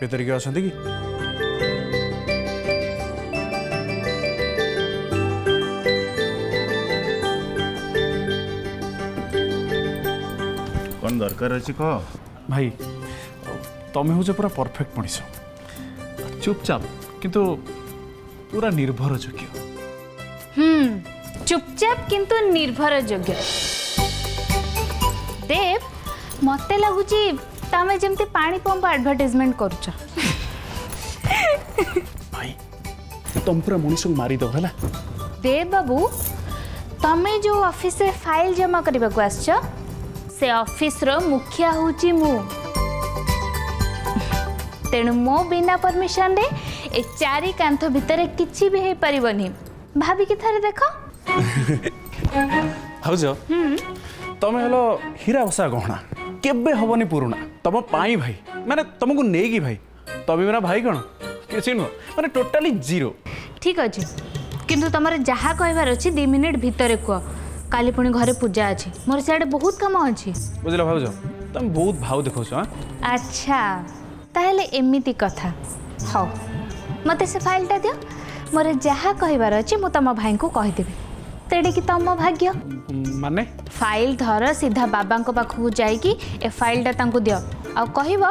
भितर किए अच्छा कि कौन दरकार अच्छी कह भाई तुम्हें हो पूरा परफेक्ट मनीष चुपचाप किंतु पूरा निर्भर योग्य चुपचाप किंतु निर्भर योग्य देव मत लगुची तमें जमती पानी पंप एडवर्टाइजमेंट करूच भाई तुम पूरा मनीष को मारी दो है देव बाबू तमें जो ऑफिस रे फाइल जमा करने को आसो से ऑफिस रो मुखिया होची मु तेणु मो बिना परमिशन रे ए चारि कांथ भितर किछि भी हे परिबनी भाभी के थारे देखो हौजो तमे हलो हीरा बसा गहना केबे हबनी पुरुणा तम पाई भाई माने तुमको नेगी भाई तबे मेरा भाई कोन किछि न माने टोटली जीरो ठीक अछि किंतु तमरे जहा कहबार अछि 2 मिनिट भितर को काली पुणी घरे पूजा अछि मोर सेड बहुत काम अछि बुझला हौजो तुम बहुत भाव देखो छ अच्छा ताहले एमिति कथा हौ मते से फाइलटा दियो मोर जहा कहबार अछि मु तम भाई को कहि देबे तेडे कि तम भाग्य माने फाइल धर सीधा बाबा को पाखु जाई कि ए फाइलटा तांको दियो आ कहिवो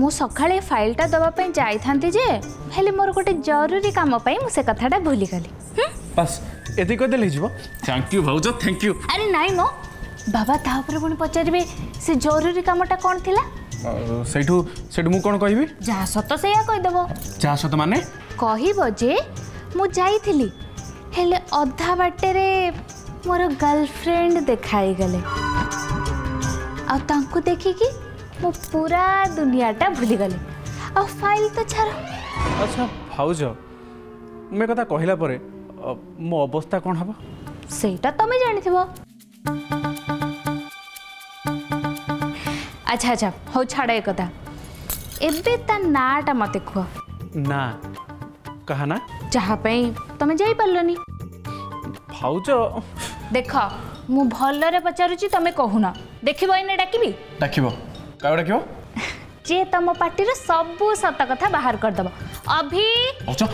मु सखाले फाइलटा दबा पई जाई थांती जे हेले मोर गोटे जरूरी काम पई मु से कथाटा भूली गली बस एति को देले जीवो थैंक यू भौजो थैंक यू अरे नाही मो बाबा ता ऊपर कोन पचारबे से जरूरी कामटा कोन थिला सेठू सेठू मु कोन कहिबी जा सत सेया कहि देबो जा सत माने कहिबो जे मु जाई थिली हेले अधा बाटे रे मोर गर्लफ्रेंड देखाई गले आ तांको देखि कि मु पूरा दुनियाटा भुली गले आ फाइल तो छारो अच्छा भाउजो मैं कथा कहिला परे मो अवस्था कोन हबो सेटा तमे जानिथिबो अच्छा अच्छा हौ छाड़ एक कथा एबे ता नाटा मते खुआ ना कहा ना जहा पे तमे जाई परलनी भाउजो देखो मु भल्लो रे पचारुची तमे कहूना देखिबो इने डाकिबी डाकिबो का डाकिबो जे तम पार्टी रे सब सत कथा बाहर कर दबो अभी अच्छा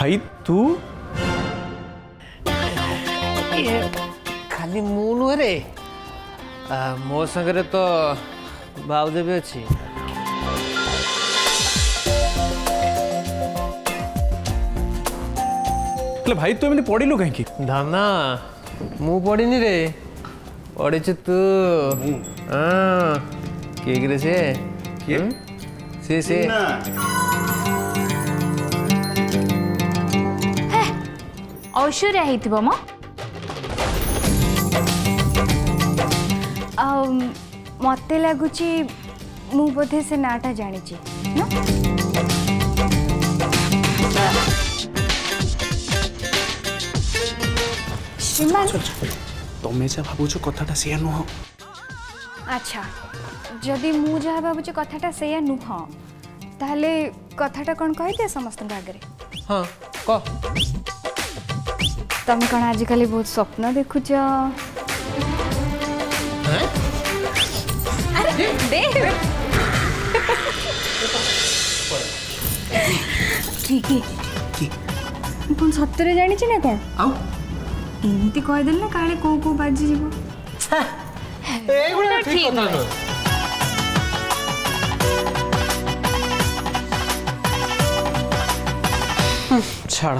भाई तू खाली मुनु रे मो संगे तो बाबूदेव अच्छी भाई तू एमती पढ़लु कहीं धाना मु पढ़नी रे पढ़ी तू किए कि से किए से ऐश्वर्या होइथिबो मो मत लगुच मु बोधे से नाटा जानी ना? तुम्हें तो भावुच कथाटा से नुह अच्छा जदि मुझे भावुचे कथाटा से नुह ताहले कथाटा कौन कही समस्त आगे हाँ तुम कौन आजिकल बहुत स्वप्न देखुच अरे देव ठीक है कौन सतरे जानी ना कौन आउ एमती कहीदेल ना काले को बाजी जीव ठीक छाड़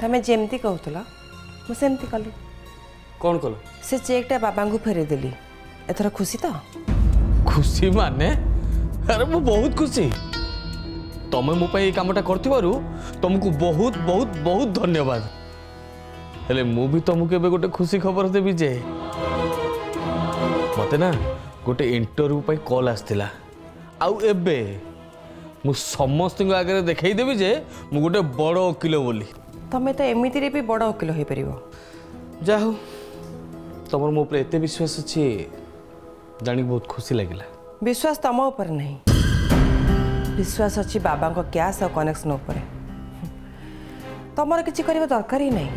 तमें जमती कहला मुझे कली कौन कल से चेकटा बाबा को फेरदेली एथर खुशी तो खुशी माने अरे मु बहुत खुशी तमें मो कामटा कर तुमको बहुत बहुत बहुत धन्यवाद हेले मु भी तुमको गोटे खुशी खबर देवी जे मते ना गोटे इंटरव्यू पर कल आसला आउ एबे मु समस्त आगे देखई देबी जे मु गोटे बड़ वकिल बोली तमें तो एमती भी बड़ वकिल हो पार जाऊ तुम मो उपर एते विश्वास अच्छे जानी बहुत खुशी लगे। विश्वास तुम उपर नहीं, विश्वास अच्छी बाबा को कैश और कनेक्शन उपर तुम कि दरकार ही नहीं।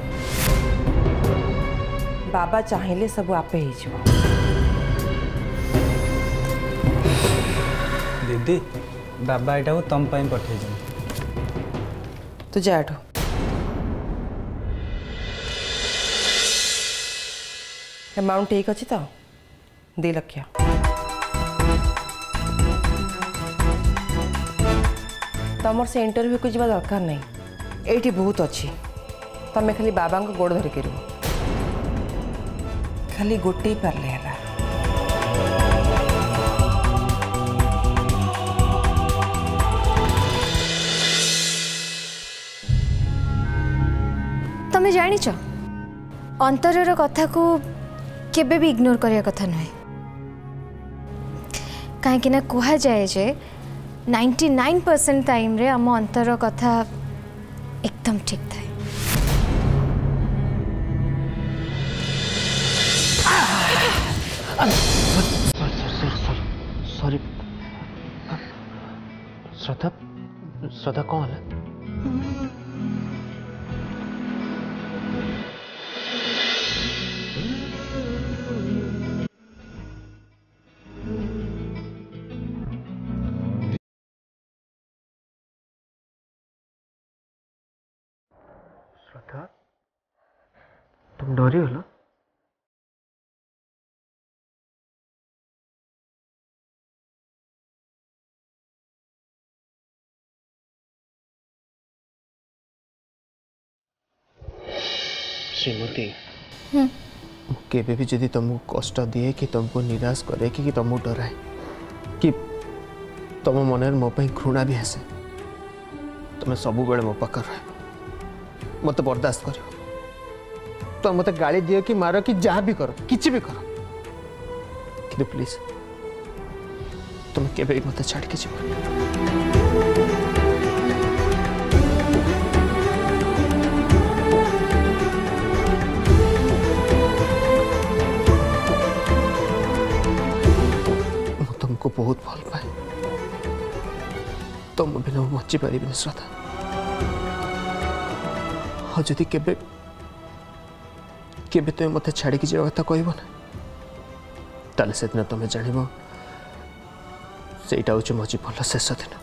बाबा चाहिए सब आपे हो दीदी। बाबा यहाँ तुम पठे तू जाठ एमाउंट ठीक अच्छे तो 2 लाख। तुम से इंटरव्यू को जी दरकार नहीं, ये बहुत अच्छी तुम्हें खाली बाबा को गोड़ धरिक रु खाली गोटे पारे है। तमें जानी अंतरर कथा को केबे भी इग्नोर करिया कथा नुहे, कहीं कह जाए जे 99% टाइम रे आम अंतर कथा एकदम ठीक थाए। सॉरी श्रद्धा, श्रद्धा कौन है? तुम डरी हो ना? श्रीमती केबे भी जदि तुमको कष्ट दिए कि तुमको निराश करे कि तुमको डराए कि तुम मन मो घृणा भी आसे, तुम सब बेले मो पाखे रह मत बर्दाश्त कर, तो मत गाली दियो कि मारो कि जहाँ भी करो किसी भी करो कि प्लीज तुम केबे मत छाड़ के जीवन। को बहुत भल पाए तुम तो बिना बची पारि श्रद्धा। हाँ जी केबे केबे तुम्हें मत छाड़ी जा कथा कहना ताले से दिन तुम्हें जान सेटा हो जीवन शेष दिन।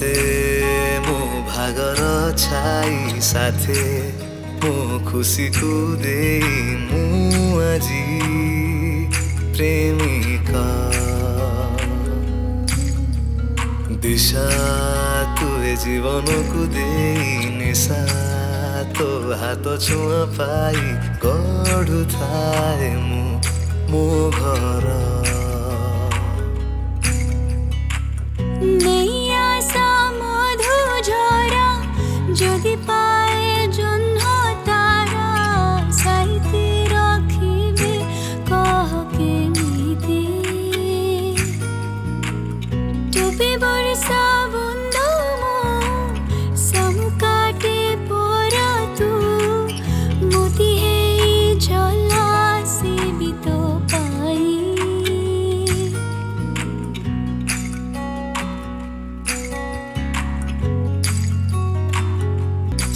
ते मो भागर छाई साथे मो खुशी को दे मुआजी प्रेमिका दिशा तुए जीवन को दे निशा तो हाथ छुआ पाई गढ़ु थाए मो घर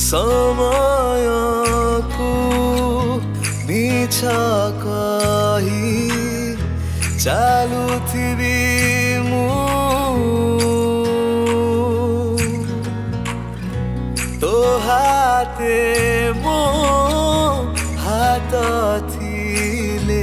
समय को मीछा कही चालू थी मु तो हाथे मो हाथ थिले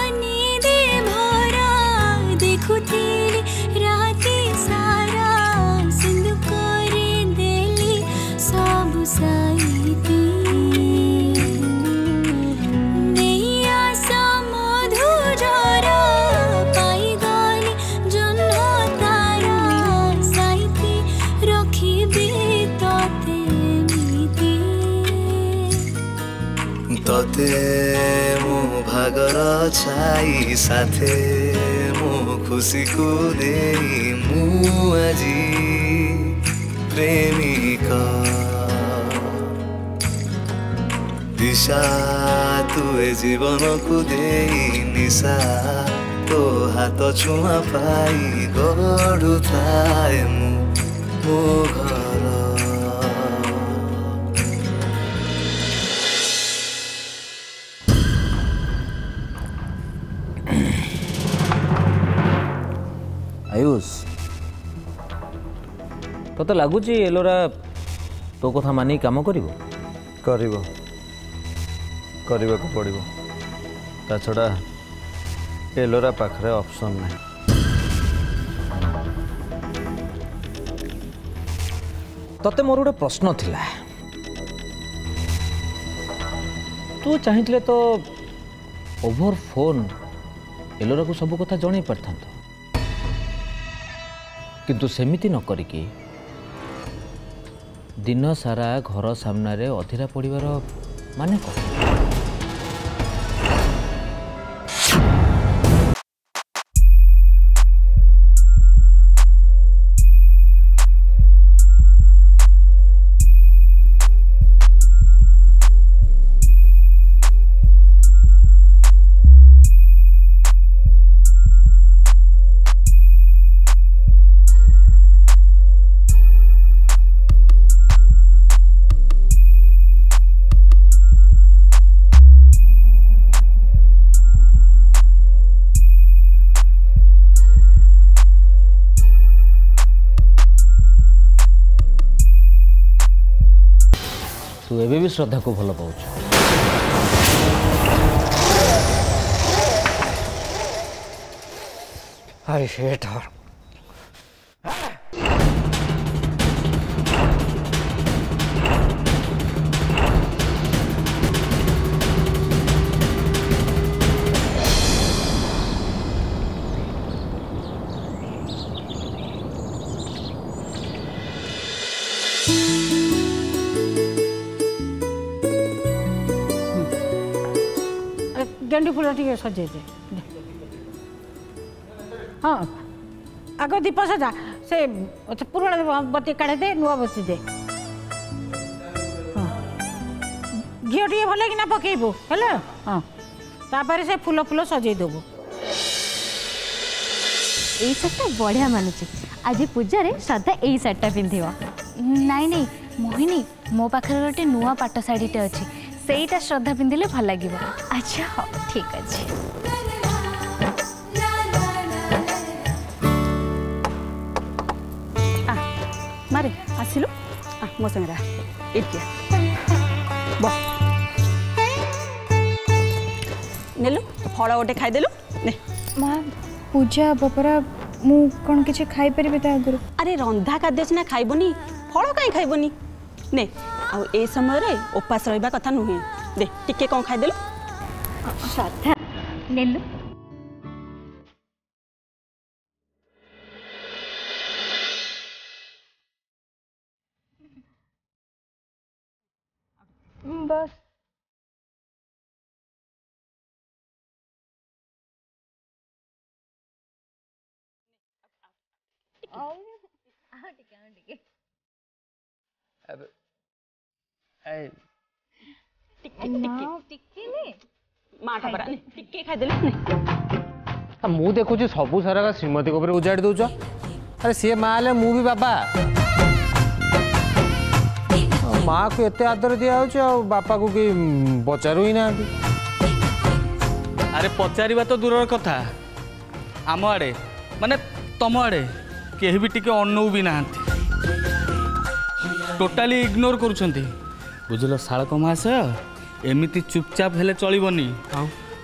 राती सारा पते मो भागर छाई साथे मो खुशी को दे मु आजी प्रेमिका दिशा तुए जीवन को दे निशा तो हाथ छुआ पाई गड़ू थाए मो घर आयुष तो लगुच एलोरा तो कथा मानी काम कर पड़ो ता छड़ा एलोरा पाखरे ऑप्शन ना तोते मोर गोटे प्रश्न थिला तू चाहले तो ओवर फोन एलोरा को सब कथा जन पार किंतु सेमिति न करिकी दिन सारा घर सामना रे अधीरा पड़िवार माने कौन? तू एबे भी श्रद्धा को भल पाऊ आई हेट हर गेंडू फूल टे सजे हाँ आग दीप सजा से पुराना बती काढ़े दे नुआ बती दे हाँ घी टे भले किना पकेबू है हाँ तापर से फूल फूल सजे देबू यही सार्टा बढ़िया मानुची आज पूजा रे श्रद्धा यही सार्टा पिंधव नाई नाई मोहिनी मो पाखे गोटे नुआ पाट शाढ़ीटे अच्छी सेटा श्रद्धा पिंधिले भल लगे अच्छा हाँ ठीक अच्छे मारे आसिलु मो संगे नेलु फल गोटे खाईदेलु ने माँ पूजा बपरा मु कौन किसी खाई परिबे ता आगुरु अरे रंधा खाद्य सिना खाइबोनी फल कहीं खाइबोनी ने आउ ए समय रे उपास रहिबा कथा नुहे दे टिके कोन खाइ देलो श्रद्धा नेलु बस आओ आ टिके अब मु देखु सबू सारा श्रीमती को उजाड़ी दौच अरे सी माँ है मु भी बाबा माँ को एत आदर दिया हो बापा को कि पचारू ही ना अरे पचार तो दूर कथा आम आड़े माने तम आड़े कहीं भी टिके अनौ भी ना टोटाली इग्नोर कर बुझल शालक महाशय एमती चुपचाप हेले चलबनी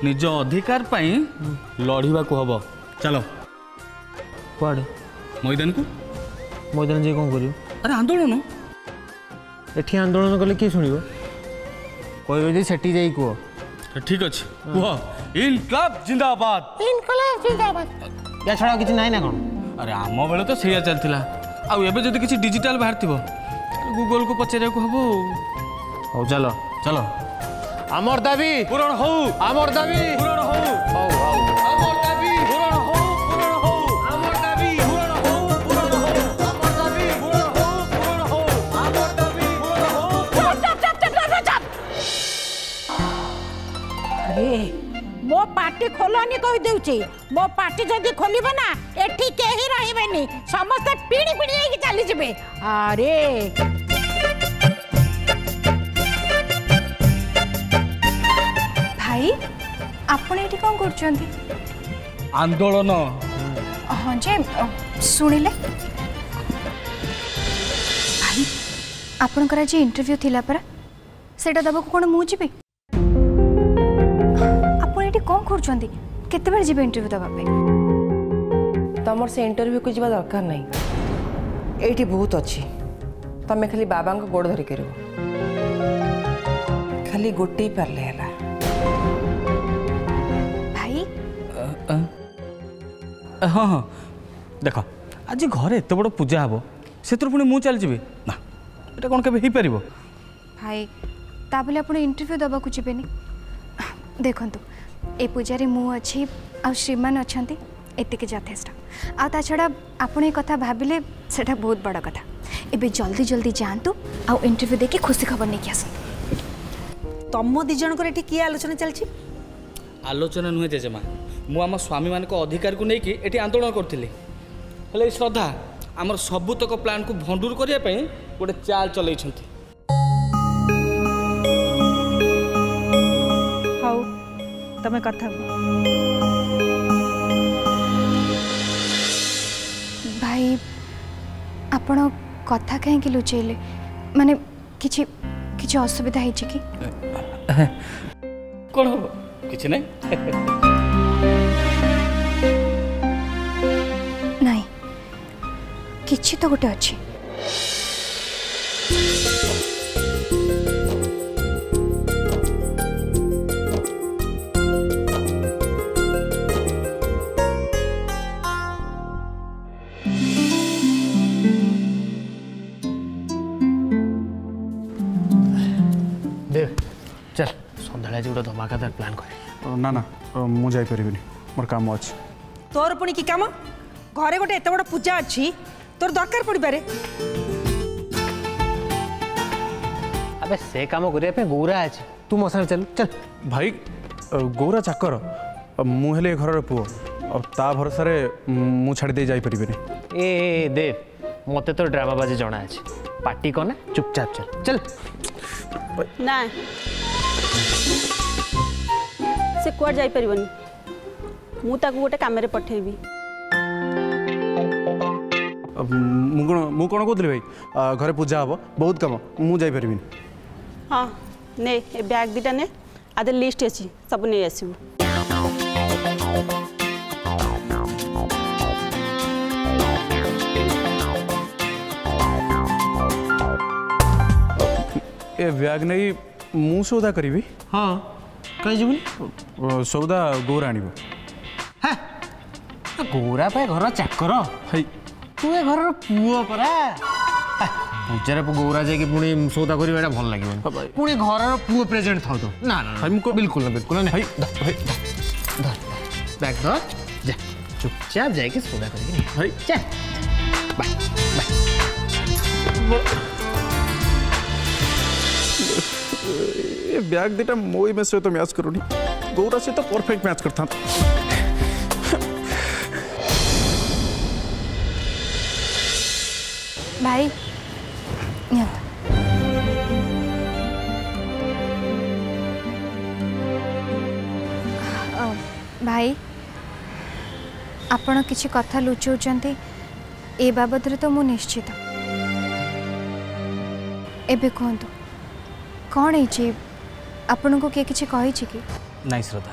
निज अधिकार पाई लड़ीबा को हम चलो कड़े मैदान को मैदान जी कौन कर अरे आंदोलन ये आंदोलन कले किए शुण कह से कह ठीक अच्छे कह इनकलाब जिंदाबाद या छड़ा कि ना ना कौन अरे आम बेले तो सैया चलता आदि किसी डिजिटाल बाहर थी गूगल को पचार चलो चलो आमर दाबी पूरण हो आमर दाबी पूरण हो आमर दाबी पूरण हो पूरण हो आमर दाबी पूरण हो पूरण हो आमर दाबी पूरण हो पूरण हो आमर दाबी पूरण हो चुप। अरे मो पार्टी खोलनी कहि देउची मो पार्टी जदी खोलिबा ना एठी केही रहिबेनी समस्त पीणी पीणी हे चली जेबे। अरे आपने एठी कौन करछंती आंदोलन हां जे सुनिले भाई आपन करा जे इंटरव्यू थिला पर सेटा दबो कोन मु जिबे आपन एठी कौन करछंती केते बार जिबे इंटरव्यू दबा पे तमर से इंटरव्यू को जिबा दरकार नहीं एठी बहुत अच्छी तमे खाली बाबा को गोड़ धरि करिवो खाली गोटी पर लेला हाँ हाँ देख आज घर एत बड़ पूजा हे से पुणी मुझे चल जी ना ये कौन के पार भाई ताबले आप इंटरव्यू दवा को जीवन देखूँ ए पूजा मु अच्छी आ श्रीमान अच्छा एतिक जथेष्ट आ छड़ा आपड़ ये कथा भाविले से बहुत बड़ कथा एवं जल्दी जल्दी जातु आउ इंटरव्यू देखिए खुशी खबर नहीं कि आसत तुम दिज किए आलोचना चलती आलोचना नुहे जेजेमा मु आम स्वामी मान अधिकार को लेकिन ये आंदोलन करी हेल्ले श्रद्धा आम सबुतक प्लान को भंडूर करने गोटे चाल चल हाउ तमें कथा भाई आप कथा कहीं लुचेले माने किसी किसी असुविधा हो कौन हम किसी नहीं किछि तो गोटे अच्छी देख चल सन्ध्या गोटे धमाकेदार प्लान कर ना ना मुझे मोर काम अच्छे तोर पुणी कि काम घरे गोटे एत बड़ पूजा अच्छी तोर दरकार पड़ पारे अबे से काम करिया पे गौरा आज तू मो संग चल चल भाई गौरा चाकर मु हेले घर पुओ और ता भरोसा रे मु छाड़ दे जाई परिबे ए दे मते तो ड्रामा बाजी जाना आज पार्टी को ना चुपचाप चल चल ना से कोर जाई परिबनी मु ताको गोटे काम रे पठेबी मु कौन कहती भाई घरे पूजा हे बहुत कम मुझे हाँ ने बैग दिटा ने आदि लिस्ट अच्छी सब नहीं आसबू ए बैग नहीं मु सौदा करी हाँ कहीं जीवन सौदा गौरा आण गौरा पे घर चाकर भाई तू ए घर पुओ परा पूजा गौरा जा सौदा करा भल लगे पुणी घर पुओ प्रेजेंट था तो ना ना बिल्कुल ना बिल्कुल ना बैग धर जा चुपचाप जाके सौदा कर बैग दिटा मोई में सहित मैच करूनी गौरा सहित परफेक्ट मैच करता भाई भाई आपण किसी कथा लुचाऊंट ए बाबद तो मु निश्चित एबे कहतु कौन है आपण को किए किसी कि ना श्रद्धा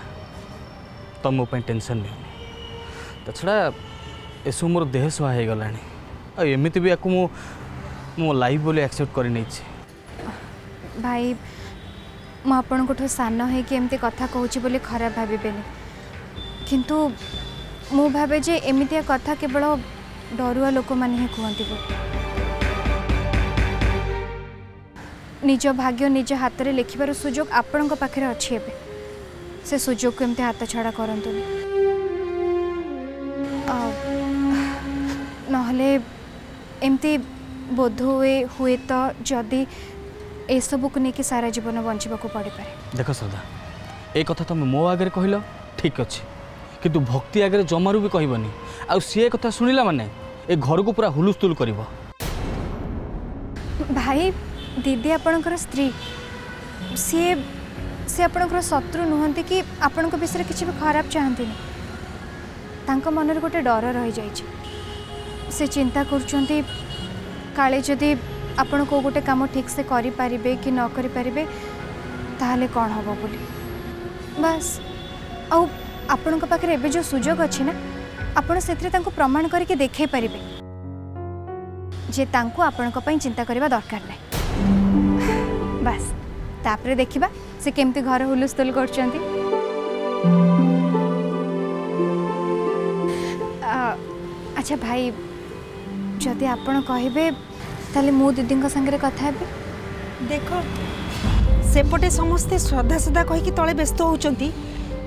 तुम मोप टेंशन नहीं छड़ा एसबू मोर देह सुहागला एमती भी आपको मो लाइफ बोले एक्सेप्ट कर भाई मुझे को सान है कि एमती कथा कहूँ बोले खराब भावेन किंतु मु भावे जे एमती कथा केवल डरुआ लोक मैंने कहते निज भाग्य निज हाथ में लिखार सुजोग आपण पाखे अच्छे से सुजोग को एमती हाथ छड़ा करतु नमती बोध हुए हुए तो जदि ए सब को लेकिन सारा जीवन बंचा पड़पे। देख श्रद्धा एक कथा तुम मो आगे कहल ठीक अच्छे किंतु भक्ति आगे जमारू भी कहबनी आ सी कथा शुणिला माने ए घर को पूरा हुलुस्तुल कर भाई दीदी आपणकर स्त्री सी सी आपणकर शत्रु नुहंती कि आपण विषय किसी भी खराब चाहती तांका मनरे गोटे डर रही जाए से चिंता करछंती काले जदि आपण को गोटे काम ठीक से करि पारिबे कि न करि पारिबे ताहले कौन होबो बोली बस आउ आपण को पाखरे एबे जो सुजोग अछि ना आपण सेतरे तांको प्रमाण करके देखे पारिबे जे तांको आपण को पई चिंता करबा दरकार नै बस तापरे देखिबा से केमते घर हुलुस्तुल करछंती। अच्छा भाई जदि आपण कहबे ताले मो दीदी संगे कथा देख सेपटे समस्ते श्रद्धा श्रद्धा कहीकि तले व्यस्त होती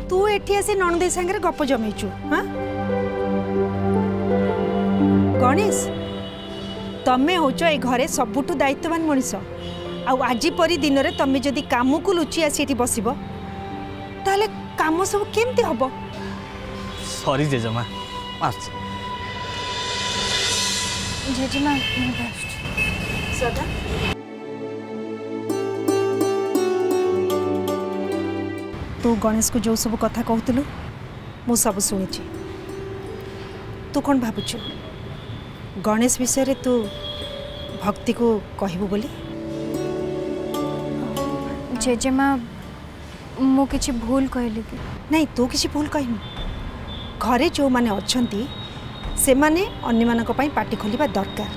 तू एठी आसी ननदेई संगे गप जमेचु। हाँ गणेश तमें हो घरे सबुठ दायित्ववान मनीष आज परी दिन में तमें जदि काम को लुचि आसी एठी बसिबो ताले काम सब केमती हबो। सॉरी जेजमा जेजमा सदा तू गणेश को जो सब कथा कहूलु मु सब शुणी तू कौन भावुचु गणेश विषय रे तू भक्ति को कहबु बोली। जेजेमा मु किछि भूल कहली कि नहीं तू किछि भूल कहनु घरे जो माने अछंती से माने अन्य मानक पई पार्टी खोलिबा दरकार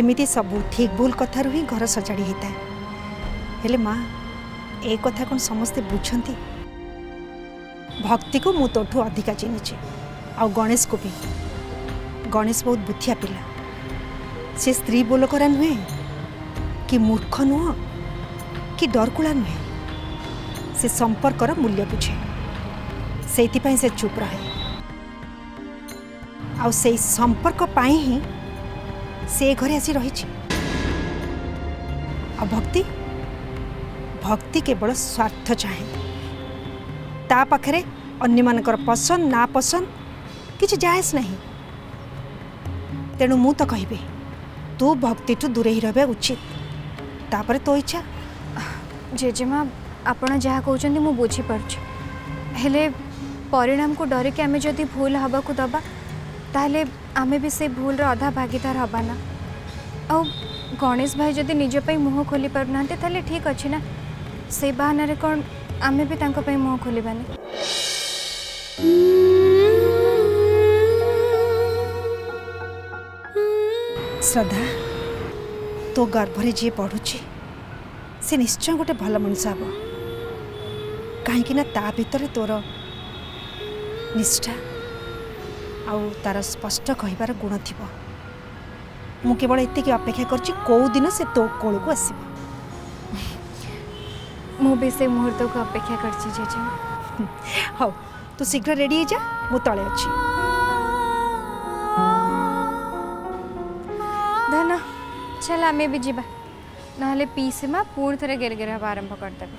एमिति सबू ठीक भूल कथारू ही घर सजाड़ी होता है माँ ए कथा कौन समस्ते बुझंती भक्ति को मु तोठू अधिका चिन्हिछे आ गणेश को भी गणेश बहुत बुद्धिया पिला से स्त्री बोल करा नुहे कि मूर्ख नुह कि डरकुला नुहे से संपर्कर मूल्य बुझे सेइथिपई से चुप रहे आ सेई संपर्क पाई ही से घरे आसी रही भक्ति भक्ति केवल स्वार्थ चाहे ता पाखरे अन्य मानकर पसंद ना पसंद किसी जायज नहीं तेणु मु तो कहबे तू भक्ति ठू दूरे ही रहबे उचित तापर तो इच्छा। जेजेमा आपण जहाँ कहते मु बुझी पारछु हेले परिणाम को डरे कि आमे जदि भूल हवा को दबा ताहले आमे भी से भूल अधा भागीदार हवा ना आ गणेश भाई जदि निज पई मुह खोली पार ना ताहले ठीक अच्छे ना से बहाना रे कौन आमे भी तांको पई मुह खोलिबानी। श्रद्धा तो गर्भरे जी पढ़ुची से निश्चय गोटे भल मनुष्य हब कहीं ना ता भितर तोर निष्ठा आउ तार स्पष्ट कहबार गुण थी मु केवल एतिक अपेक्षा करछि को दिन से तो कोल को आसीबो मु भी से मुहूर्त को अपेक्षा करछि। जेजे हौ तू शीघ्र रेडी जा मु तळे अछि धना चल आमे भी जीवा नाले पीसे मा पूर्ण तरह गेरगेर हवा आरंभ कर देबे।